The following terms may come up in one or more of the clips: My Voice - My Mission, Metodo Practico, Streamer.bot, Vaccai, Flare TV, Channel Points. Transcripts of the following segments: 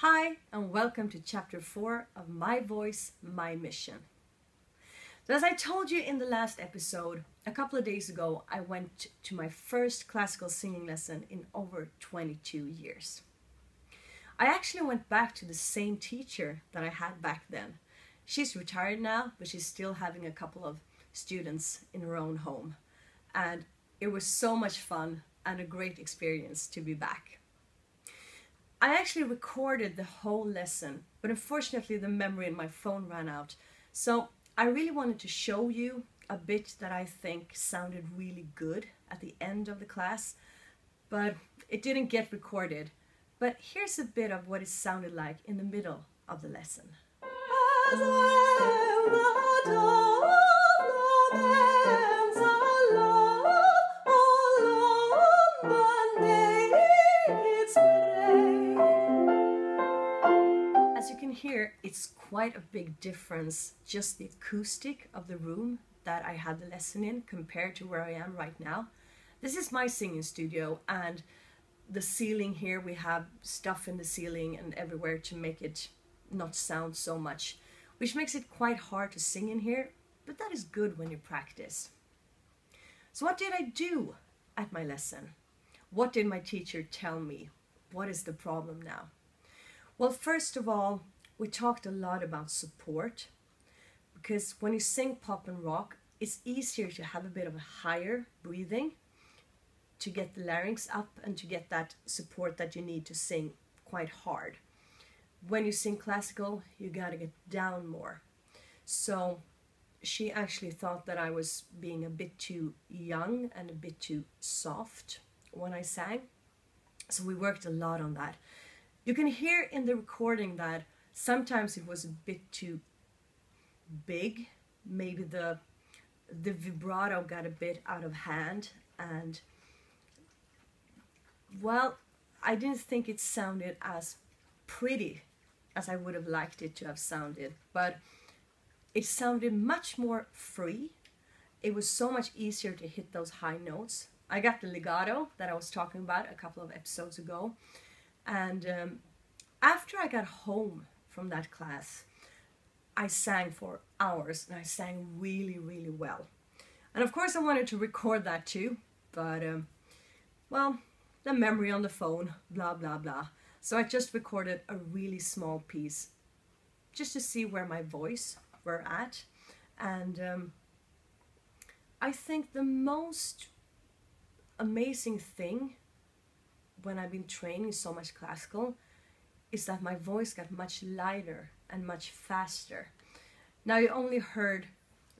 Hi and welcome to chapter 4 of My Voice, My Mission. So as I told you in the last episode, a couple of days ago I went to my first classical singing lesson in over 22 years. I actually went back to the same teacher that I had back then. She's retired now, but she's still having a couple of students in her own home. And it was so much fun and a great experience to be back. I actually recorded the whole lesson, but unfortunately the memory in my phone ran out. So I really wanted to show you a bit that I think sounded really good at the end of the class, but it didn't get recorded. But here's a bit of what it sounded like in the middle of the lesson. Here it's quite a big difference, just the acoustic of the room that I had the lesson in compared to where I am right now. This is my singing studio, and the ceiling here, we have stuff in the ceiling and everywhere to make it not sound so much, which makes it quite hard to sing in here, but that is good when you practice. So what did I do at my lesson? What did my teacher tell me? What is the problem now? Well, first of all, we talked a lot about support, because when you sing pop and rock, it's easier to have a bit of a higher breathing to get the larynx up and to get that support that you need to sing quite hard. When you sing classical, you gotta get down more. So she actually thought that I was being a bit too young and a bit too soft when I sang. So we worked a lot on that. You can hear in the recording that sometimes it was a bit too big, maybe the vibrato got a bit out of hand, and well, I didn't think it sounded as pretty as I would have liked it to have sounded, but it sounded much more free. It was so much easier to hit those high notes. I got the legato that I was talking about a couple of episodes ago, and after I got home from that class, I sang for hours, and I sang really, really well. And of course I wanted to record that too, but well, the memory on the phone, blah, blah, blah. So I just recorded a really small piece just to see where my voice were at. And I think the most amazing thing when I've been training so much classical is that my voice got much lighter and much faster. Now, you only heard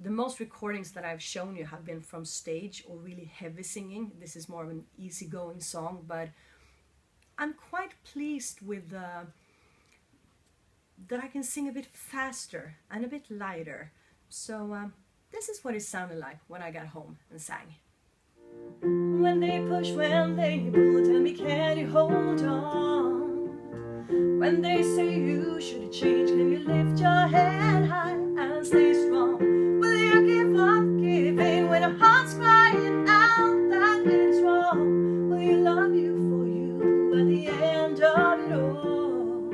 the most recordings that I've shown you have been from stage or really heavy singing. This is more of an easygoing song, but I'm quite pleased with that I can sing a bit faster and a bit lighter. So this is what it sounded like when I got home and sang. When they push, when they pull, tell me can you hold on? When they say you should change, can you lift your head high and stay strong? Will you give up giving when your heart's crying out that it's wrong? Will you love you for you at the end of it all?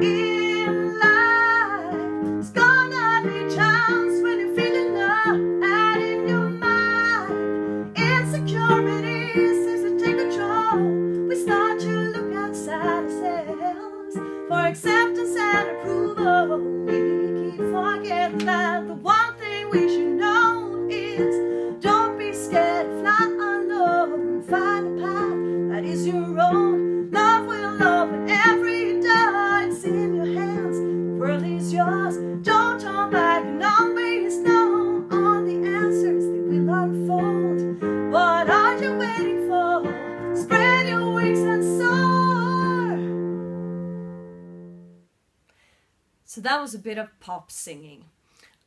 In life, it's gonna be chance when you feel in love and in your mind. Insecurities seems to take control. We start to look outside ourselves for acceptance and approval. We keep forgetting that the one thing we should know is don't be scared, fly alone, find a path that is your own. Love will open every door, it's in your hands, the world is yours. Don't turn back and always know all the answers, they will unfold. What are you waiting for? Spread your wings and soar. So that was a bit of pop singing.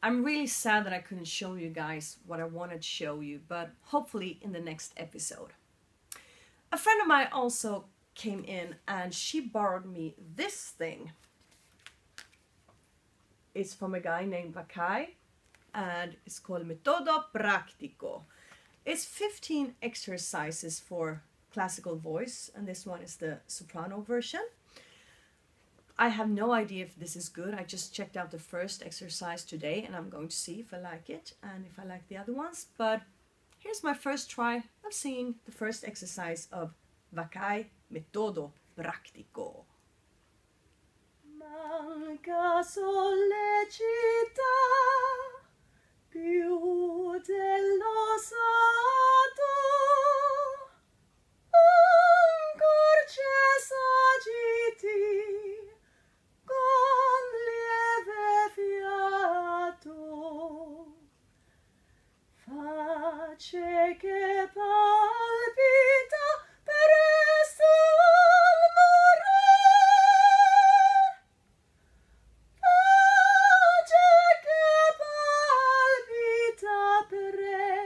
I'm really sad that I couldn't show you guys what I wanted to show you, but hopefully in the next episode. A friend of mine also came in and she borrowed me this thing. It's from a guy named Vaccai, and it's called Metodo Practico. It's 15 exercises for classical voice, and this one is the soprano version. I have no idea if this is good. I just checked out the first exercise today and I'm going to see if I like it and if I like the other ones. But here's my first try of seeing the first exercise of Vaccai Metodo Practico. Manca sollecita più dell'osato. Ancor c'è s'agiti con lieve fiato. Face che palpita per esso al morire. Face che palpita per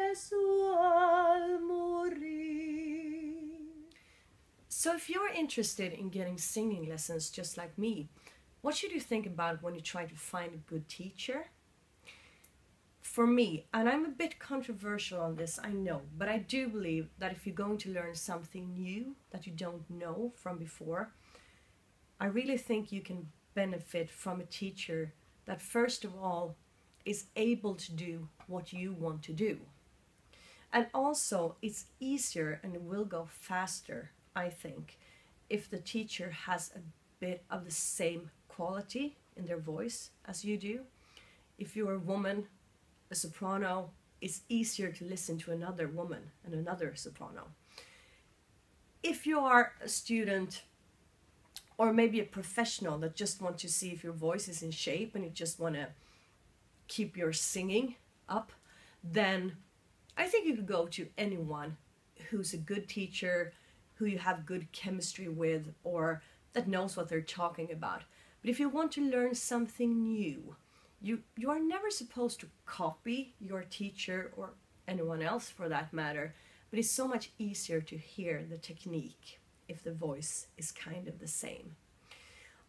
esso al morire. So if you're interested in getting singing lessons just like me, what should you think about when you try to find a good teacher? For me, and I'm a bit controversial on this, I know, but I do believe that if you're going to learn something new that you don't know from before, I really think you can benefit from a teacher that first of all is able to do what you want to do. And also it's easier and it will go faster, I think, if the teacher has a bit of the same quality in their voice as you do. If you're a woman, a soprano, it's easier to listen to another woman and another soprano. If you are a student or maybe a professional that just wants to see if your voice is in shape and you just want to keep your singing up, then I think you could go to anyone who's a good teacher, who you have good chemistry with, or that knows what they're talking about. But if you want to learn something new, you are never supposed to copy your teacher or anyone else for that matter, but it's so much easier to hear the technique if the voice is kind of the same.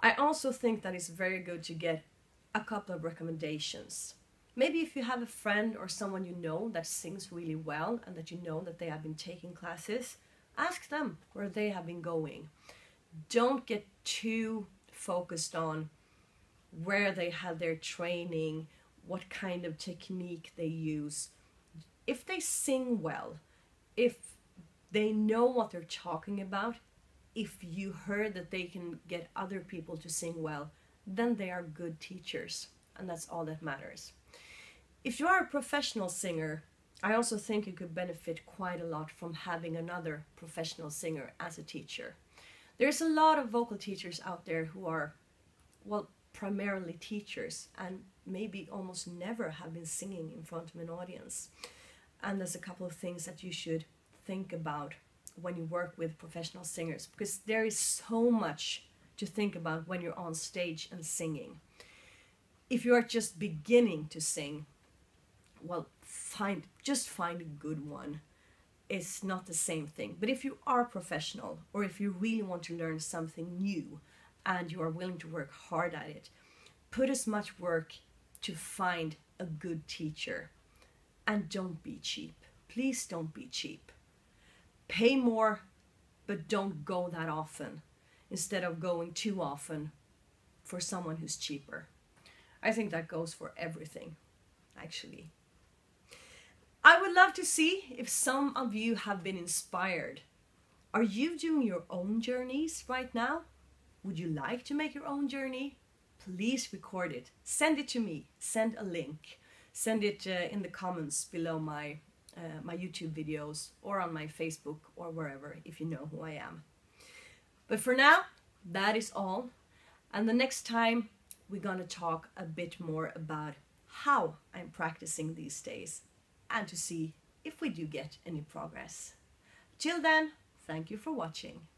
I also think that it's very good to get a couple of recommendations. Maybe if you have a friend or someone you know that sings really well and that you know that they have been taking classes, ask them where they have been going. Don't get too focused on where they had their training, what kind of technique they use. If they sing well, if they know what they're talking about, if you heard that they can get other people to sing well, then they are good teachers, and that's all that matters. If you are a professional singer, I also think you could benefit quite a lot from having another professional singer as a teacher. There's a lot of vocal teachers out there who are, well, primarily teachers and maybe almost never have been singing in front of an audience. And there's a couple of things that you should think about when you work with professional singers, because there is so much to think about when you're on stage and singing. If you are just beginning to sing, well, just find a good one. It's not the same thing. But if you are professional or if you really want to learn something new, and you are willing to work hard at it, put as much work to find a good teacher. And don't be cheap. Please don't be cheap. Pay more, but don't go that often, instead of going too often for someone who's cheaper. I think that goes for everything, actually. I would love to see if some of you have been inspired. Are you doing your own journeys right now? Would you like to make your own journey? Please record it. Send it to me. Send a link. Send it in the comments below my YouTube videos or on my Facebook or wherever, if you know who I am. But for now, that is all. And the next time we're going to talk a bit more about how I'm practicing these days and to see if we do get any progress. Till then, thank you for watching.